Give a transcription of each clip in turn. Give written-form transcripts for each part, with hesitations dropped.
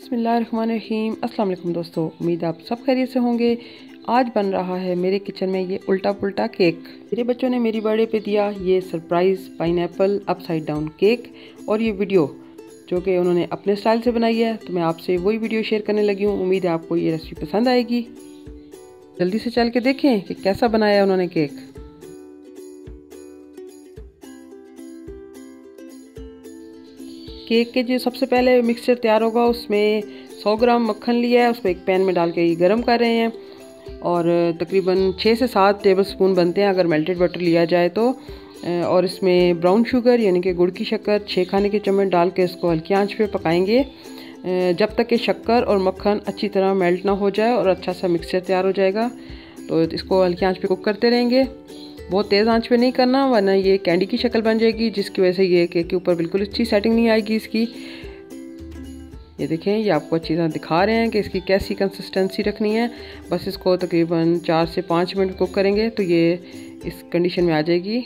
बिस्मिल्लाहिर्रहमानिर्रहीम। अस्सलाम वालेकुम दोस्तों, उम्मीद आप सब खैरियत से होंगे। आज बन रहा है मेरे किचन में ये उल्टा पुल्टा केक। मेरे बच्चों ने मेरी बर्थडे पे दिया ये surprise pineapple upside down cake, और ये वीडियो जो कि उन्होंने अपने स्टाइल से बनाई है, तो मैं आपसे वही वीडियो शेयर करने लगी हूँ। उम्मीद है आपको ये रेसिपी पसंद आएगी। जल्दी से चल के देखें कि कैसा बनाया उन्होंने केक। केक के जो सबसे पहले मिक्सचर तैयार होगा, उसमें 100 ग्राम मक्खन लिया है, उसको एक पैन में डाल के ये गर्म कर रहे हैं, और तकरीबन 6 से 7 टेबलस्पून बनते हैं अगर मेल्टेड बटर लिया जाए तो। और इसमें ब्राउन शुगर यानी कि गुड़ की शक्कर 6 खाने के चम्मच डाल के इसको हल्की आंच पे पकाएंगे जब तक कि शक्कर और मक्खन अच्छी तरह मेल्ट ना हो जाए और अच्छा सा मिक्सचर तैयार हो जाएगा। तो इसको हल्की आंच पे कुक करते रहेंगे, बहुत तेज़ आंच पे नहीं करना, वरना ये कैंडी की शक्ल बन जाएगी, जिसकी वजह से ये केक के ऊपर बिल्कुल अच्छी सेटिंग नहीं आएगी इसकी। ये देखें, ये आपको अच्छी तरह दिखा रहे हैं कि इसकी कैसी कंसिस्टेंसी रखनी है। बस इसको तकरीबन 4 से 5 मिनट कुक करेंगे तो ये इस कंडीशन में आ जाएगी।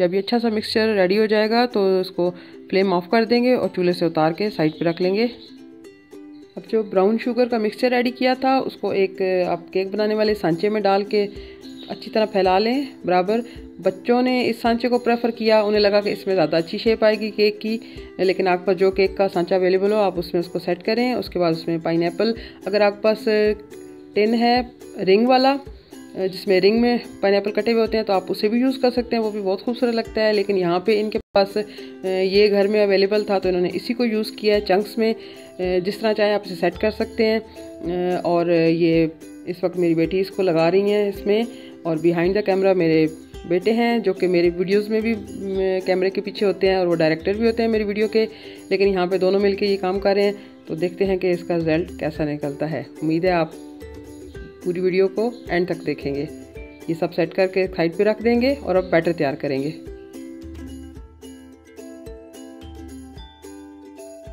जब ये अच्छा सा मिक्सचर रेडी हो जाएगा तो इसको फ्लेम ऑफ कर देंगे और चूल्हे से उतार के साइड पर रख लेंगे। अब जो ब्राउन शुगर का मिक्सचर रेडी किया था, उसको एक आप केक बनाने वाले सांचे में डाल के अच्छी तरह फैला लें बराबर। बच्चों ने इस सांचे को प्रेफर किया, उन्हें लगा कि इसमें ज़्यादा अच्छी शेप आएगी केक की, लेकिन आपके पास जो केक का सांचा अवेलेबल हो आप उसमें उसको सेट करें। उसके बाद उसमें पाइनएप्पल, अगर आपके पास टिन है रिंग वाला जिसमें रिंग में पाइनएप्पल कटे हुए होते हैं, तो आप उसे भी यूज़ कर सकते हैं, वो भी बहुत खूबसूरत लगता है। लेकिन यहाँ पे इनके पास ये घर में अवेलेबल था तो इन्होंने इसी को यूज़ किया है चंक्स में। जिस तरह चाहे आप इसे सेट कर सकते हैं। और ये इस वक्त मेरी बेटी इसको लगा रही हैं इसमें, और बिहाइंड द कैमरा मेरे बेटे हैं जो कि मेरे वीडियोस में भी कैमरे के पीछे होते हैं और वो डायरेक्टर भी होते हैं मेरी वीडियो के, लेकिन यहाँ पे दोनों मिलके ये काम कर रहे हैं। तो देखते हैं कि इसका रिज़ल्ट कैसा निकलता है। उम्मीद है आप पूरी वीडियो को एंड तक देखेंगे। ये सब सेट करके साइड पे रख देंगे और अब बैटर तैयार करेंगे।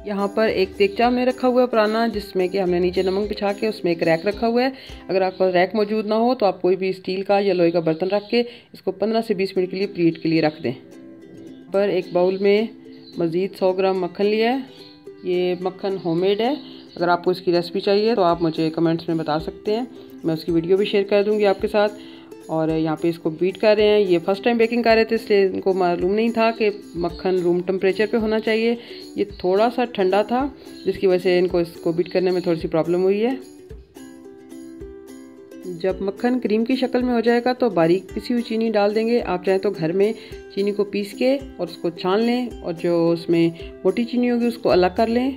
यहाँ पर एक देगचा हमने रखा हुआ है पुराना, जिसमें कि हमने नीचे नमक बिछा के उसमें एक रैक रखा हुआ है। अगर आपके पास रैक मौजूद ना हो तो आप कोई भी स्टील का या लोहे का बर्तन रख के इसको 15 से 20 मिनट के लिए प्रीहीट के लिए रख दें। पर एक बाउल में मज़ीद 100 ग्राम मक्खन लिया है, ये मक्खन होममेड है। अगर आपको इसकी रेसिपी चाहिए तो आप मुझे कमेंट्स में बता सकते हैं, मैं उसकी वीडियो भी शेयर कर दूँगी आपके साथ। और यहाँ पे इसको बीट कर रहे हैं, ये फर्स्ट टाइम बेकिंग कर रहे थे इसलिए इनको मालूम नहीं था कि मक्खन रूम टेम्परेचर पे होना चाहिए। ये थोड़ा सा ठंडा था जिसकी वजह से इनको इसको बीट करने में थोड़ी सी प्रॉब्लम हुई है। जब मक्खन क्रीम की शक्ल में हो जाएगा तो बारीक पिसी हुई चीनी डाल देंगे। आप चाहें तो घर में चीनी को पीस के और उसको छान लें, और जो उसमें मोटी चीनी होगी उसको अलग कर लें,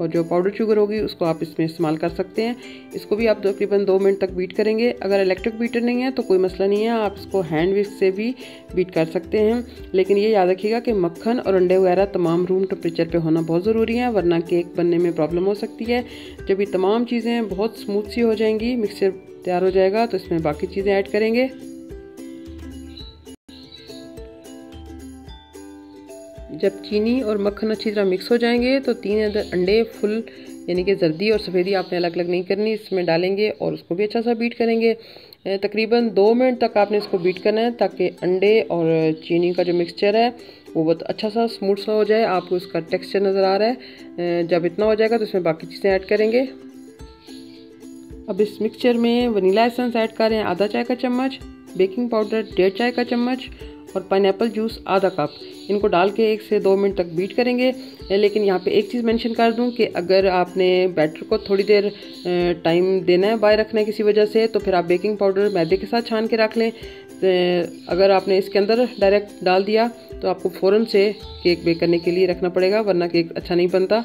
और जो पाउडर शुगर होगी उसको आप इसमें इस्तेमाल कर सकते हैं। इसको भी आप तकरीबन 2 मिनट तक बीट करेंगे। अगर इलेक्ट्रिक बीटर नहीं है तो कोई मसला नहीं है, आप इसको हैंड विस्क से भी बीट कर सकते हैं। लेकिन ये याद रखिएगा कि मक्खन और अंडे वगैरह तमाम रूम टेम्परेचर पे होना बहुत ज़रूरी है, वरना केक बनने में प्रॉब्लम हो सकती है। जब ये तमाम चीज़ें बहुत स्मूथ सी हो जाएंगी, मिक्सचर तैयार हो जाएगा, तो इसमें बाकी चीज़ें ऐड करेंगे। जब चीनी और मक्खन अच्छी तरह मिक्स हो जाएंगे तो 3 अंडे फुल यानी कि जर्दी और सफ़ेदी आपने अलग अलग नहीं करनी, इसमें डालेंगे और उसको भी अच्छा सा बीट करेंगे। तकरीबन 2 मिनट तक आपने इसको बीट करना है ताकि अंडे और चीनी का जो मिक्सचर है वो बहुत अच्छा सा स्मूथ सा हो जाए। आपको उसका टेक्सचर नज़र आ रहा है। जब इतना हो जाएगा तो इसमें बाकी चीज़ें ऐड करेंगे। अब इस मिक्सचर में वनीला एसेंस ऐड करें आधा चाय का चम्मच, बेकिंग पाउडर 1.5 चाय का चम्मच, और पाइनएप्पल जूस आधा कप। इनको डाल के 1 से 2 मिनट तक बीट करेंगे। लेकिन यहाँ पे एक चीज़ मेंशन कर दूँ कि अगर आपने बैटर को थोड़ी देर टाइम देना है, बाहर रखना है किसी वजह से, तो फिर आप बेकिंग पाउडर मैदे के साथ छान के रख लें। अगर आपने इसके अंदर डायरेक्ट डाल दिया तो आपको फ़ौरन से केक बेक करने के लिए रखना पड़ेगा, वरना केक अच्छा नहीं बनता।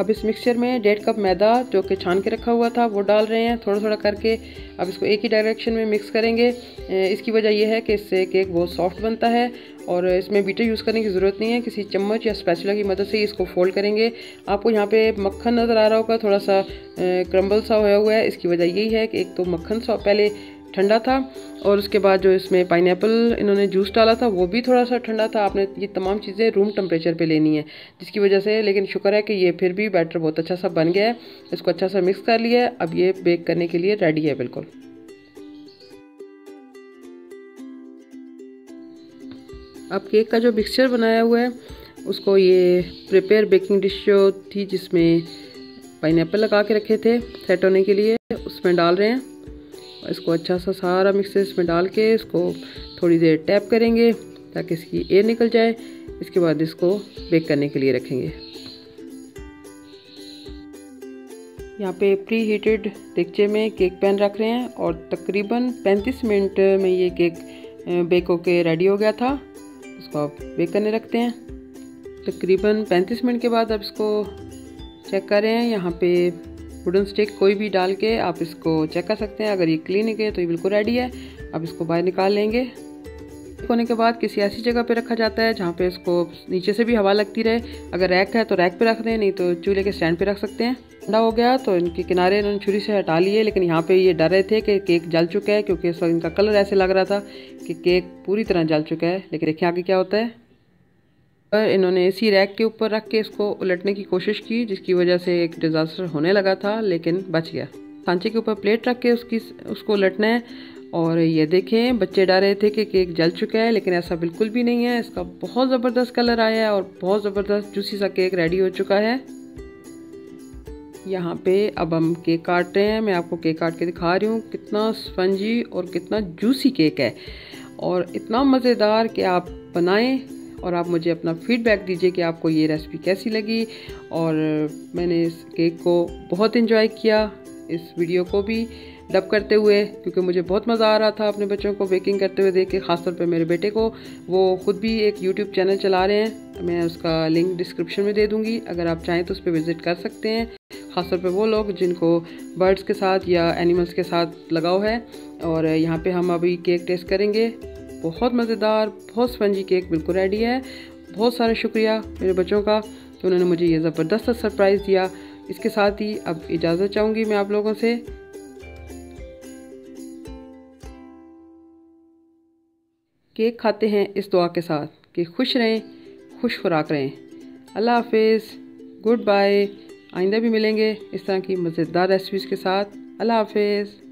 अब इस मिक्सचर में 1.5 कप मैदा जो कि छान के रखा हुआ था वो डाल रहे हैं थोड़ा थोड़ा करके। अब इसको एक ही डायरेक्शन में मिक्स करेंगे। इसकी वजह यह है कि इससे केक बहुत सॉफ्ट बनता है, और इसमें बीटर यूज़ करने की ज़रूरत नहीं है। किसी चम्मच या स्पैचुला की मदद से ही इसको फोल्ड करेंगे। आपको यहाँ पे मक्खन नज़र आ रहा होगा, थोड़ा सा क्रम्बल सा होया हुआ है। इसकी वजह यही है कि एक तो मक्खन सा पहले ठंडा था, और उसके बाद जो इसमें पाइनएप्पल इन्होंने जूस डाला था वो भी थोड़ा सा ठंडा था। आपने ये तमाम चीज़ें रूम टेम्परेचर पे लेनी है जिसकी वजह से, लेकिन शुक्र है कि ये फिर भी बैटर बहुत अच्छा सा बन गया है। इसको अच्छा सा मिक्स कर लिया है। अब ये बेक करने के लिए रेडी है बिल्कुल। अब केक का जो मिक्सचर बनाया हुआ है उसको ये प्रिपेयर बेकिंग डिश जो थी जिसमें पाइनएप्पल लगा के रखे थे सेट होने के लिए उसमें डाल रहे हैं। इसको अच्छा सा सारा मिक्सचर इसमें डाल के इसको थोड़ी देर टैप करेंगे ताकि इसकी एयर निकल जाए। इसके बाद इसको बेक करने के लिए रखेंगे। यहाँ पे प्री हीटेड देगचे में केक पैन रख रहे हैं और तकरीबन 35 मिनट में ये केक बेक होके रेडी हो गया था। इसको आप बेक करने रखते हैं। तकरीबन 35 मिनट के बाद आप इसको चेक कर रहे हैं। यहाँ पे वुडन स्टिक कोई भी डाल के आप इसको चेक कर सकते हैं। अगर ये क्लीन निकले तो ये बिल्कुल रेडी है। आप इसको बाहर निकाल लेंगे। होने के बाद किसी ऐसी जगह पे रखा जाता है जहाँ पे इसको नीचे से भी हवा लगती रहे। अगर रैक है तो रैक पे रख दें, नहीं तो चूल्हे के स्टैंड पे रख सकते हैं। ठंडा हो गया तो इनके किनारे इन्होंने छुरी से हटा लिए, लेकिन यहाँ पे ये डर रहे थे कि केक जल चुका है क्योंकि इस वक्त इनका कलर ऐसे लग रहा था कि केक पूरी तरह जल चुका है। लेकिन देखिए आगे क्या होता है। इन्होंने इसी रैक के ऊपर रख के इसको उलटने की कोशिश की जिसकी वजह से एक डिज़ास्टर होने लगा था, लेकिन बच गया। सांचे के ऊपर प्लेट रख के उसको उलटना है। और ये देखें, बच्चे डर रहे थे कि केक जल चुका है, लेकिन ऐसा बिल्कुल भी नहीं है। इसका बहुत ज़बरदस्त कलर आया है और बहुत ज़बरदस्त जूसी सा केक रेडी हो चुका है। यहाँ पे अब हम केक काट रहे हैं। मैं आपको केक काट के दिखा रही हूँ कितना स्पंजी और कितना जूसी केक है और इतना मज़ेदार कि आप बनाएँ और आप मुझे अपना फीडबैक दीजिए कि आपको ये रेसिपी कैसी लगी। और मैंने इस केक को बहुत इन्जॉय किया, इस वीडियो को भी डब करते हुए, क्योंकि मुझे बहुत मज़ा आ रहा था अपने बच्चों को बेकिंग करते हुए देख के। ख़ासतौर पे मेरे बेटे को, वो खुद भी एक यूट्यूब चैनल चला रहे हैं। मैं उसका लिंक डिस्क्रिप्शन में दे दूँगी, अगर आप चाहें तो उस पर विज़िट कर सकते हैं। ख़ासतौर पे वो लोग जिनको बर्ड्स के साथ या एनिमल्स के साथ लगाव है। और यहाँ पर हम अभी केक टेस्ट करेंगे। बहुत मज़ेदार, बहुत स्पंजी केक बिल्कुल रेडी है। बहुत सारा शुक्रिया मेरे बच्चों का कि उन्होंने मुझे ये ज़बरदस्त सरप्राइज़ दिया। इसके साथ ही अब इजाज़त चाहूँगी मैं आप लोगों से। केक खाते हैं इस दुआ के साथ कि खुश रहें, खुश खुराक रहें। अल्लाह हाफिज़, गुड बाय। आइंदा भी मिलेंगे इस तरह की मज़ेदार रेसिपीज़ के साथ। अल्लाह हाफिज़।